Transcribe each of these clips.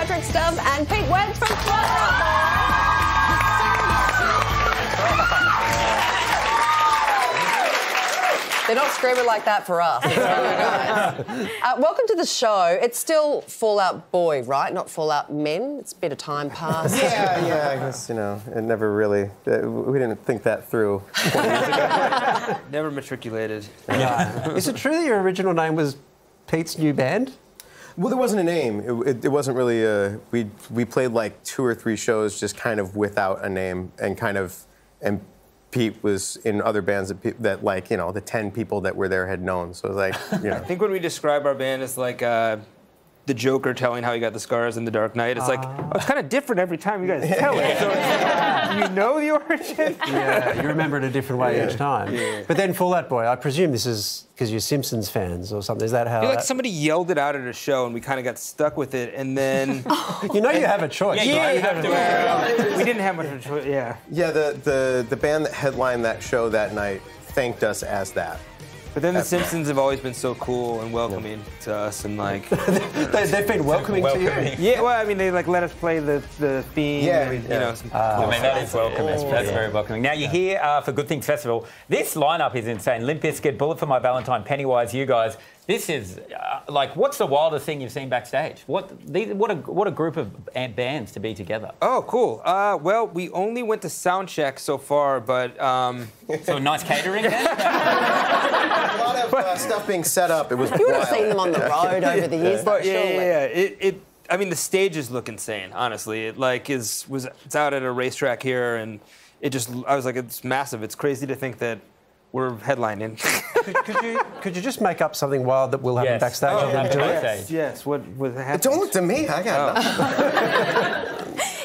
Patrick Stump and Pete Wentz from Fall Out Boy. They're not screaming like that for us. Welcome to the show. It's still Fall Out Boy, right? Not Fall Out Men. It's a bit of time passed. Yeah, I guess, you know, it never really... we didn't think that through 20 years ago. Never matriculated. Yeah. Is it true that your original name was Pete's new band? Well, there wasn't a name. It wasn't really a... We played like 2 or 3 shows just kind of without a name and kind of... And Pete was in other bands that like, you know, the 10 people that were there had known. So it was like, you know. I think when we describe our band, it's like the Joker telling how he got the scars in The Dark Knight. It's like, oh, it's kind of different every time you guys tell it. So it's like, you know the origin? Yeah, you remember it a different way each time. Yeah. But then Fall Out Boy, I presume this is because you're Simpsons fans or something. Is that how... I feel like somebody yelled it out at a show and we kind of got stuck with it and then... You know you have a choice, right? You have to... We didn't have much of a choice, Yeah, the band that headlined that show that night thanked us as that. But then the Simpsons have always been so cool and welcoming to us, and like they've been welcoming to you. Yeah, well, I mean, they like let us play the theme. Yeah, and, you know. I mean, that is welcoming. That's very welcoming. Now you're here for Good Things Festival. This lineup is insane: Limp Bizkit, Bullet for My Valentine, Pennywise. You guys, this is like, what's the wildest thing you've seen backstage? What a group of bands to be together. Oh, cool. Well, we only went to sound check so far, but so nice catering. A lot of stuff being set up. It was wild. You would have seen them on the road over the years. But yeah. I mean, the stages look insane. Honestly, it like it's out at a racetrack here, and it just I was like, it's massive. It's crazy to think that we're headlining. could you just make up something wild that will happen backstage and do it? Yes. What happened? Don't look to me. I got nothing.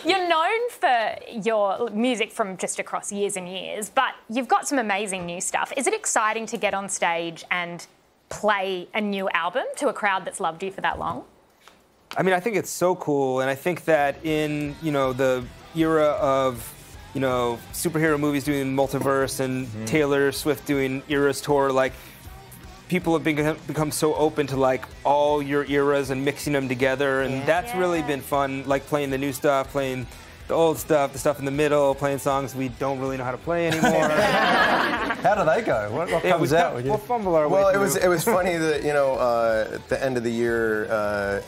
You're known for your music from just across years and years, but you've got some amazing new stuff. Is it exciting to get on stage and play a new album to a crowd that's loved you for that long? I mean, I think it's so cool, and I think that in, you know, the era of, you know, superhero movies doing multiverse and Taylor Swift doing Eras Tour, like, people have become so open to like all your eras and mixing them together, and that's really been fun, like playing the new stuff, playing the old stuff, the stuff in the middle, playing songs we don't really know how to play anymore. How do they go? What comes out? We'll fumble our way through. It was funny that, you know, at the end of the year,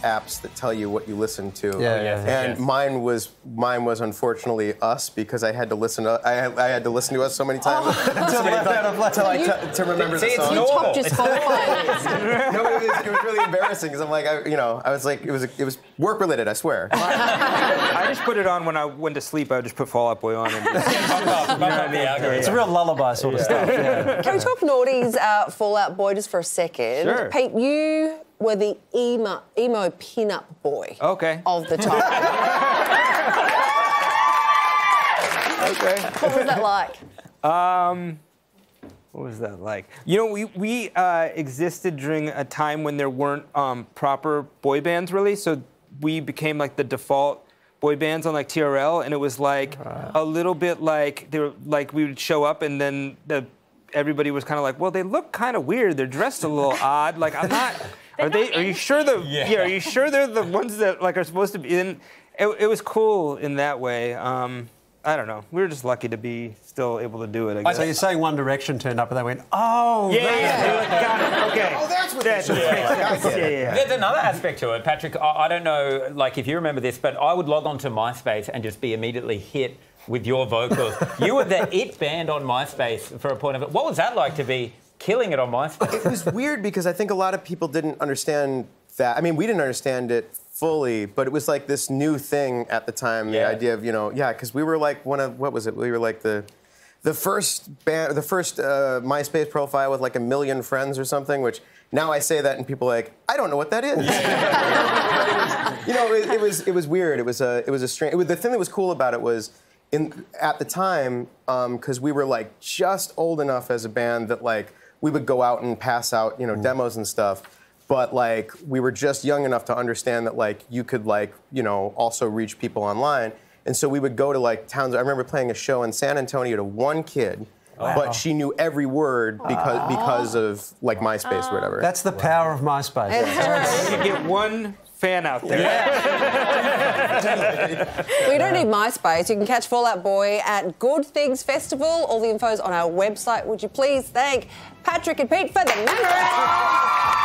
apps that tell you what you listen to. And mine was unfortunately us, because I had to listen to us so many times to remember the song. No, it was really embarrassing, because I'm like, it was work related. I swear. I just put it on when I went to sleep. I would just put Fall Out Boy on. And it's a real lullaby sort of stuff. Yeah. Can we talk Naughty's Fall Out Boy just for a second? Sure. Pete, you were the emo pin-up boy of the time. What was that like? What was that like? You know, we existed during a time when there weren't proper boy bands, really, so we became like the default boy bands on like TRL, and it was like a little bit like they were like we would show up, and then everybody was kind of like, well, they look kind of weird. They're dressed a little odd. Like, I'm not. Are you sure Are you sure they're the ones that like are supposed to be in? It was cool in that way. I don't know. We were just lucky to be still able to do it, I guess. So you're saying One Direction turned up and they went, oh, got it, okay. Oh, that's what that is. There's another aspect to it, Patrick. I don't know, like, if you remember this, but I would log on to MySpace and just be immediately hit with your vocals. You were the it band on MySpace for a point of it. What was that like to be killing it on MySpace? It was weird, because I think a lot of people didn't understand that. I mean, we didn't understand it fully, but it was like this new thing at the time, the idea of, you know, because we were like one of, what was it? We were like the first band, the first MySpace profile with like 1 million friends or something, which now I say that and people are like, I don't know what that is. You know, it was weird. It was a strange, the thing that was cool about it was at the time, because we were like just old enough as a band that like we would go out and pass out, you know, demos and stuff. But like we were just young enough to understand that like you could like, you know, also reach people online. And so we would go to like towns. I remember playing a show in San Antonio to one kid, but she knew every word because of like MySpace or whatever. That's the power of MySpace. You get one fan out there. Yeah. We don't need MySpace. You can catch Fall Out Boy at Good Things Festival. All the info's on our website. Would you please thank Patrick and Pete for the memories?